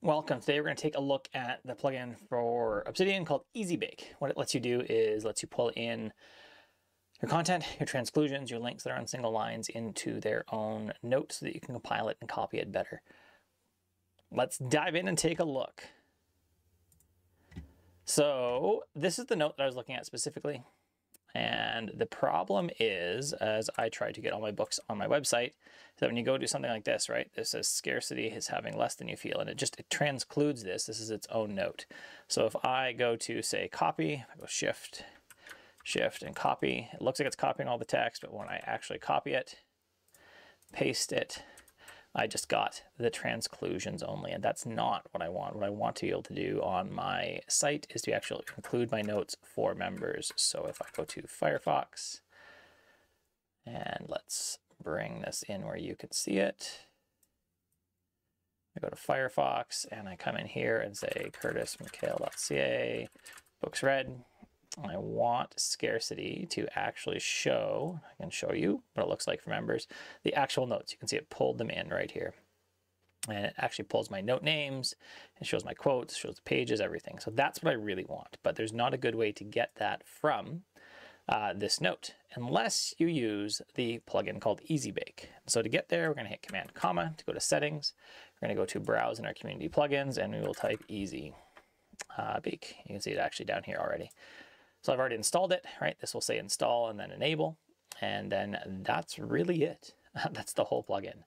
Welcome. Today we're going to take a look at the plugin for Obsidian called EasyBake. What it lets you do is lets you pull in your content, your transclusions, your links that are on single lines into their own notes so that you can compile it and copy it better. Let's dive in and take a look. So this is the note that I was looking at specifically. And the problem is, as I try to get all my books on my website, that when you go do something like this, right, this says scarcity is having less than you feel, and it transcludes this. This is its own note. So if I go to, say, copy, I go shift, and copy. It looks like it's copying all the text, but when I actually copy it, paste it, I just got the transclusions only, and that's not what I want. What I want to be able to do on my site is to actually include my notes for members. So if I go to Firefox, and let's bring this in where you can see it. I go to Firefox, and I come in here and say CurtisMcHale.ca, books read. I want scarcity to actually show, I can show you what it looks like for members, the actual notes. You can see it pulled them in right here. And it actually pulls my note names, it shows my quotes, shows the pages, everything. So that's what I really want, but there's not a good way to get that from this note unless you use the plugin called EasyBake. So to get there, we're gonna hit Command comma to go to settings. We're gonna go to browse in our community plugins and we will type EasyBake. You can see it actually down here already. So I've already installed it, right? This will say install and then enable. And then that's really it. That's the whole plugin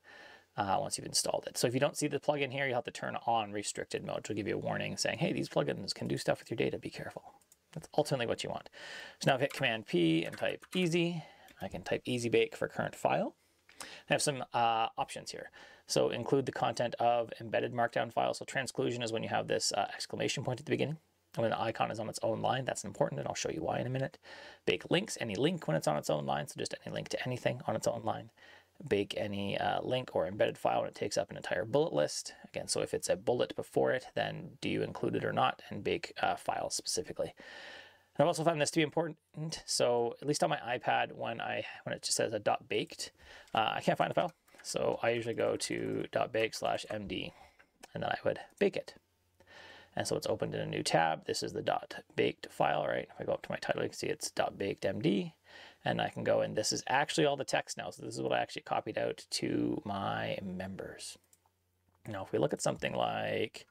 once you've installed it. So if you don't see the plugin here, you'll have to turn on restricted mode, which will give you a warning saying, hey, these plugins can do stuff with your data. Be careful. That's ultimately what you want. So now I've hit Command P and type easy. I can type EasyBake for current file. I have some options here. So include the content of embedded markdown file. So transclusion is when you have this exclamation point at the beginning. When the icon is on its own line, that's important, and I'll show you why in a minute. Bake links, any link when it's on its own line, so just any link to anything on its own line. Bake any link or embedded file when it takes up an entire bullet list. Again, so if it's a bullet before it, then do you include it or not, and bake files specifically. And I've also found this to be important, so at least on my iPad, when it just says a .baked, I can't find the file, so I usually go to .bake/md, and then I would bake it. And so it's opened in a new tab. This is the .baked file, right? If I go up to my title, you can see it's .bakedmd. And I can go in. This is actually all the text now. So this is what I actually copied out to my members. Now, if we look at something like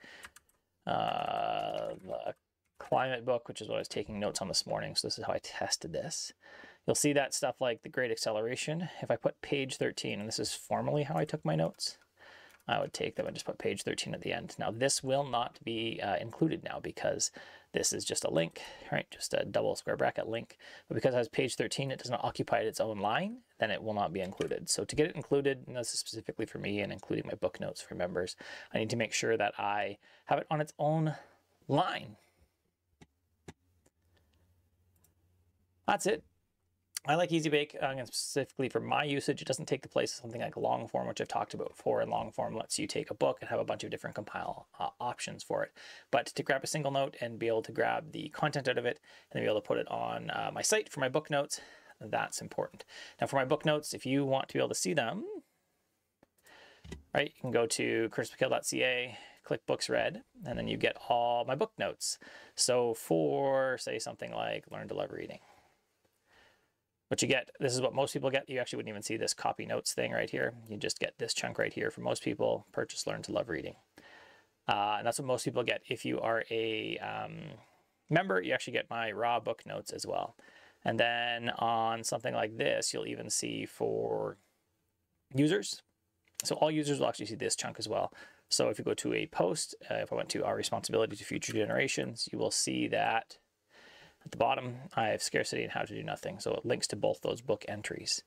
the climate book, which is what I was taking notes on this morning. So this is how I tested this. You'll see that stuff like the great acceleration. If I put page 13, and this is formally how I took my notes, I would take them and just put page 13 at the end. Now this will not be included now because this is just a link, right? Just a double square bracket link. But because it has page 13, it does not occupy its own line, then it will not be included. So to get it included, and this is specifically for me and including my book notes for members, I need to make sure that I have it on its own line. That's it. I like EasyBake, specifically for my usage. It doesn't take the place of something like Longform, which I've talked about before, and Longform lets you take a book and have a bunch of different compile options for it. But to grab a single note and be able to grab the content out of it and be able to put it on my site for my book notes, that's important. Now for my book notes, if you want to be able to see them, right, you can go to CurtisMcHale.ca, click books read, and then you get all my book notes. So for, say, something like Learn to Love Reading, what you get, this is what most people get. You actually wouldn't even see this copy notes thing right here. You just get this chunk right here for most people, purchase, learn to love reading. And that's what most people get. If you are a member, you actually get my raw book notes as well. And then on something like this, you'll even see for users. So all users will actually see this chunk as well. So if you go to a post, if I went to our responsibility to future generations, you will see that at the bottom, I have scarcity and how to do nothing. So it links to both those book entries.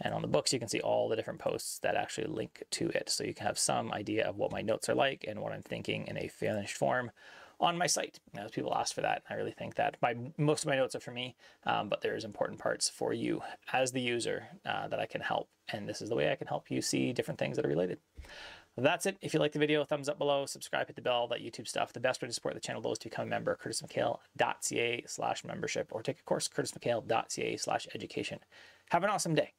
And on the books, you can see all the different posts that actually link to it. So you can have some idea of what my notes are like and what I'm thinking in a finished form on my site. Now, people ask for that. I really think that most of my notes are for me, but there's important parts for you as the user that I can help. And this is the way I can help you see different things that are related. That's it. If you like the video, thumbs up below, subscribe, hit the bell, that YouTube stuff. The best way to support the channel though is to become a member, CurtisMcHale.ca/membership, or take a course, CurtisMcHale.ca/education. Have an awesome day.